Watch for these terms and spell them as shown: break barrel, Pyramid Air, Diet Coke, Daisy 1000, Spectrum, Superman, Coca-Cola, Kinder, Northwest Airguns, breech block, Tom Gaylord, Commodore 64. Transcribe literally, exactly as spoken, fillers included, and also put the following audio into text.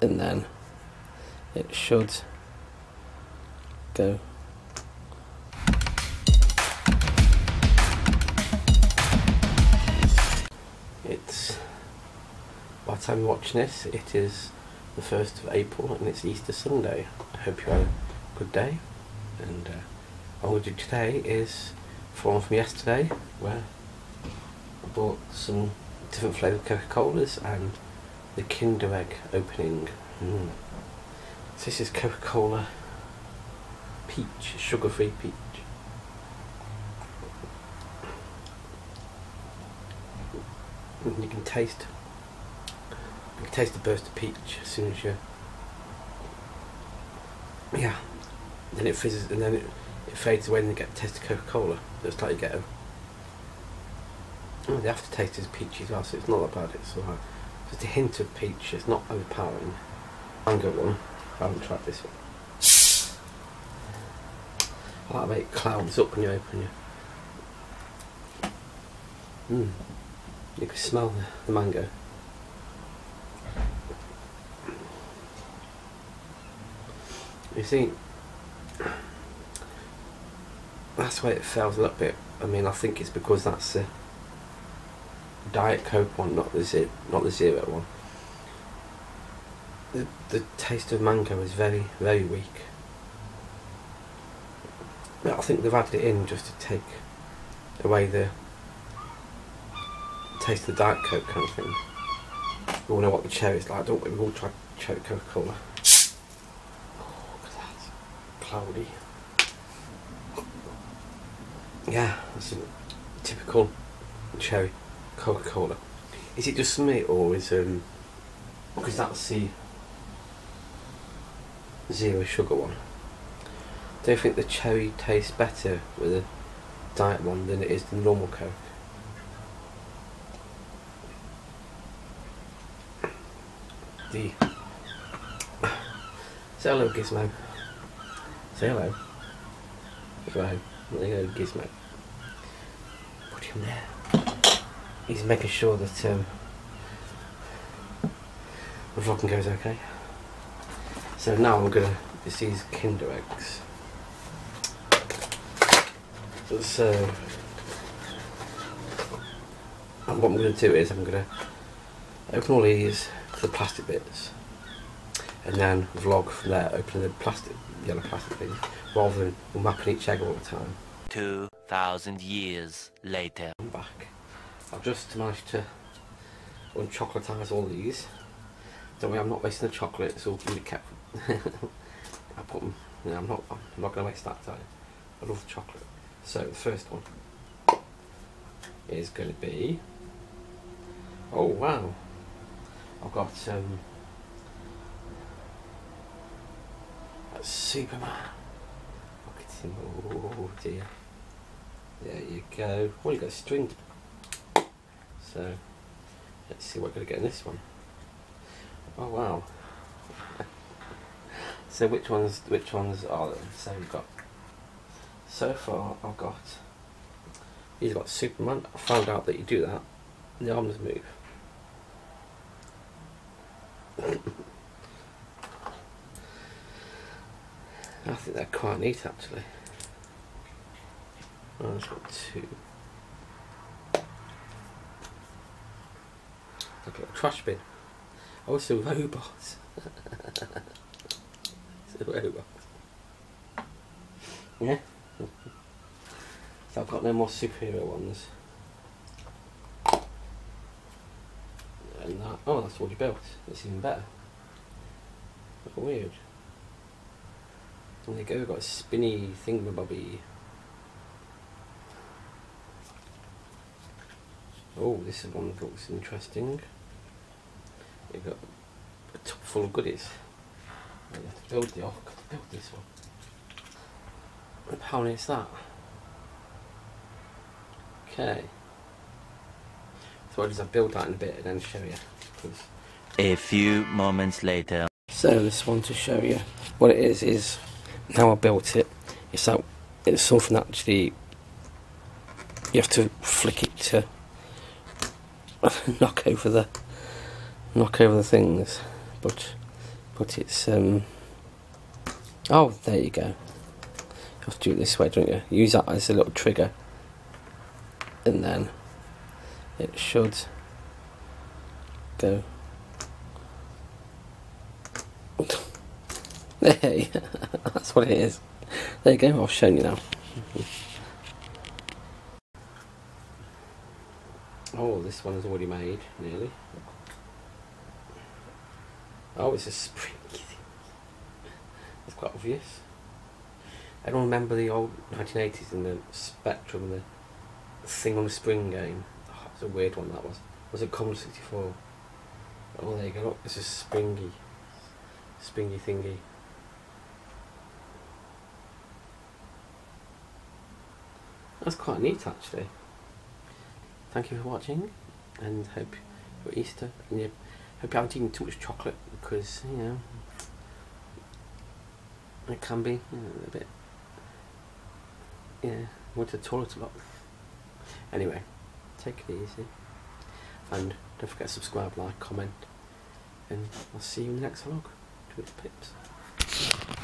and then it should go. It's, by the time you're watching this, it is the first of April and it's Easter Sunday. I hope you had a good day, and uh, all we do today is from from yesterday, where I bought some different flavoured Coca-Colas and the Kinder egg opening. Mm. So this is Coca-Cola peach, sugar-free peach. And you can taste, you can taste the burst of peach as soon as you, yeah, then it fizzes and then it, it fades away and you get the taste of Coca-Cola. It's like you get a, oh, the aftertaste is peachy as well, so it's not that bad, it's alright. Just a hint of peach, it's not overpowering. Mango one, I haven't tried this one. I like the way it clouds up when you open it. Mmm. You can smell the, the mango. You see, that's why it fails a little bit. I mean, I think it's because that's the Diet Coke one, not the zero, not the zero one. The the taste of mango is very very weak. But I think they've added it in just to take away the taste of the Diet Coke kind of thing. We all know what the cherry is like, don't we? We all try cherry Coca-Cola. Oh, look at that. Cloudy. Yeah, that's a typical cherry Coca-Cola. Is it just me, or is um because that's the zero sugar one? Do you think the cherry tastes better with a diet one than it is the normal Coke? The say hello, Gizmo. Say hello. Go home. There you go, Gizmo. Put him there. He's making sure that um, the vlogging goes okay. So now I'm gonna. This is Kinder eggs. So and what I'm gonna do is I'm gonna open all these. The plastic bits, and then vlog from there, opening the plastic, yellow plastic things, rather than mapping each egg all the time. Two thousand years later, I'm back. I've just managed to unchocolatise all these. Don't worry, I'm not wasting the chocolate. It's all going to be kept. I put them. You know, I'm not. I'm not going to waste that time. I love chocolate. So the first one is going to be. Oh wow. I've got um, a Superman. Look at him. Oh dear. There you go. Oh, you got a string. So let's see what we're going to get in this one. Oh wow. So which ones? Which ones are there? So we've got. So far, I've got. He's got Superman. I found out that you do that, the arms move. I think they're quite neat actually. Oh, I've got two. Look at a trash bin. Oh, it's a robot. It's a robot. Yeah. So I've got no more superhero ones. And that, oh, that's what you built. It's even better. Weird. And there you go, we've got a spinny thingamabobby. Oh, this is one that looks interesting. We've got a tub full of goodies. We have to build the arc, oh, build this one. How is that? Okay. So I'll just build that in a bit and then show you. Cause a few moments later. So this one to show you what it is is now I built it. It's that it's something that actually you have to flick it to knock over the knock over the things, but But it's um oh, there you go. You have to do it this way, don't you? Use that as a little trigger, and then it should go. Hey, that's what it is. There you go. I've shown you now. Oh, this one is already made, nearly. Oh, it's a springy thing. It's quite obvious. Anyone remember the old nineteen eighties and the Spectrum, the thing on the spring game? Oh, it's a weird one that was. Was it Commodore sixty-four? Oh, there you go. Look, it's a springy, springy thingy. That's quite neat, actually. Thank you for watching, and hope your Easter and your, hope you haven't eaten too much chocolate, because you know it can be, you know, a bit, yeah. Went to the toilet a lot. Anyway, take it easy, and don't forget to subscribe, like, comment, and I'll see you in the next vlog. Do it, pips.